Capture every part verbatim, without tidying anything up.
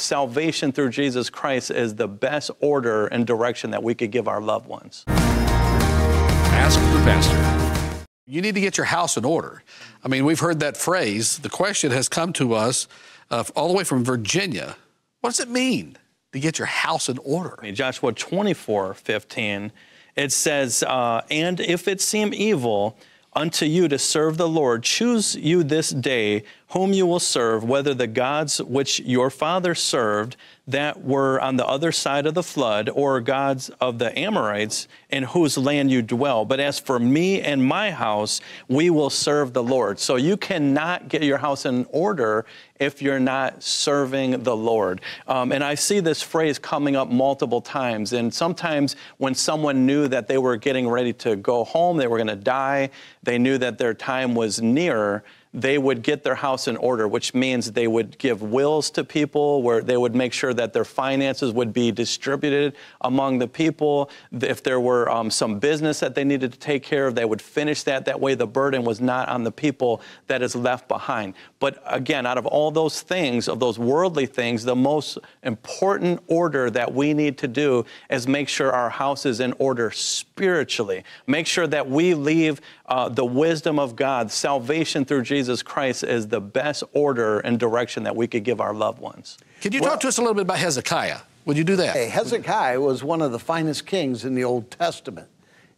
salvation through Jesus Christ is the best order and direction that we could give our loved ones. Ask the pastor. You need to get your house in order. I mean, we've heard that phrase. The question has come to us uh, all the way from Virginia. What does it mean to get your house in order? I mean, Joshua twenty-four fifteen, it says, uh, and if it seem evil unto you to serve the Lord, choose you this day whom you will serve, whether the gods which your father served that were on the other side of the flood, or gods of the Amorites in whose land you dwell. But as for me and my house, we will serve the Lord. So you cannot get your house in order if you're not serving the Lord. Um, and I see this phrase coming up multiple times. And sometimes when someone knew that they were getting ready to go home, they were going to die, they knew that their time was near, they would get their house in order, which means they would give wills to people, where they would make sure that their finances would be distributed among the people. If there were um, some business that they needed to take care of, they would finish that. That way the burden was not on the people that is left behind. But again, out of all those things, of those worldly things, the most important order that we need to do is make sure our house is in order spiritually. Make sure that we leave uh, the wisdom of God, salvation through Jesus Jesus Christ is the best order and direction that we could give our loved ones. Could you well, talk to us a little bit about Hezekiah? Would you do that? Hey, Hezekiah was one of the finest kings in the Old Testament.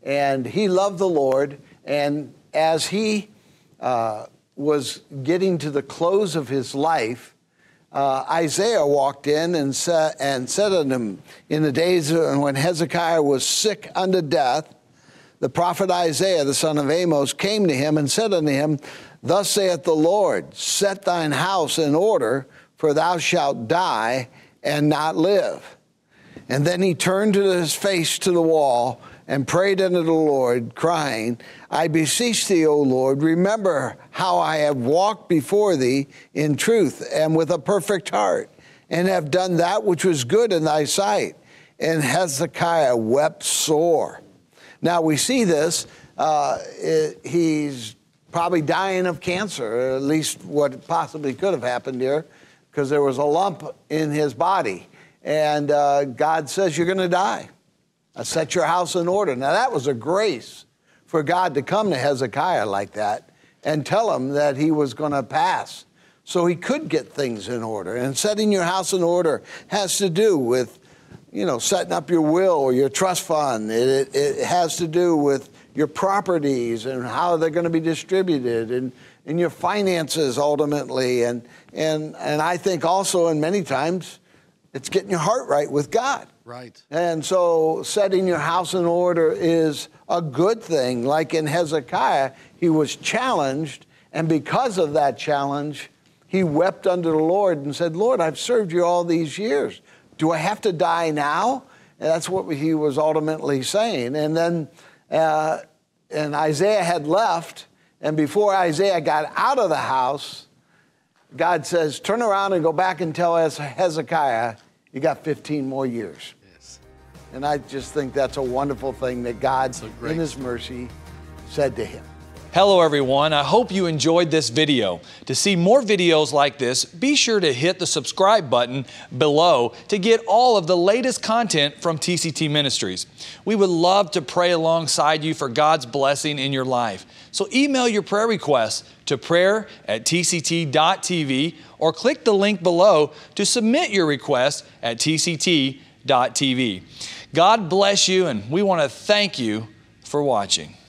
And he loved the Lord. And as he uh, was getting to the close of his life, uh, Isaiah walked in and, sa and said unto him, in the days when Hezekiah was sick unto death, the prophet Isaiah, the son of Amos, came to him and said unto him, thus saith the Lord, set thine house in order, for thou shalt die and not live. And then he turned his face to the wall and prayed unto the Lord, crying, I beseech thee, O Lord, remember how I have walked before thee in truth and with a perfect heart, and have done that which was good in thy sight. And Hezekiah wept sore. Now we see this, uh, it, he's probably dying of cancer, or at least what possibly could have happened here, because there was a lump in his body. And uh, God says, you're going to die. I set your house in order. Now, that was a grace for God to come to Hezekiah like that and tell him that he was going to pass so he could get things in order. And setting your house in order has to do with, you know, setting up your will or your trust fund. It, it, it has to do with your properties and how they're going to be distributed, and, and your finances ultimately. And, and, and I think also, and many times, it's getting your heart right with God. Right. And so setting your house in order is a good thing. Like in Hezekiah, he was challenged, and because of that challenge, he wept unto the Lord and said, Lord, I've served you all these years. Do I have to die now? And that's what he was ultimately saying. And then Uh, and Isaiah had left, and before Isaiah got out of the house, God says, turn around and go back and tell Hezekiah, you got fifteen more years. Yes. And I just think that's a wonderful thing that God, in his mercy, said to him. Hello everyone, I hope you enjoyed this video. To see more videos like this, be sure to hit the subscribe button below to get all of the latest content from T C T Ministries. We would love to pray alongside you for God's blessing in your life. So email your prayer requests to prayer at T C T dot T V or click the link below to submit your request at T C T dot T V. God bless you, and we want to thank you for watching.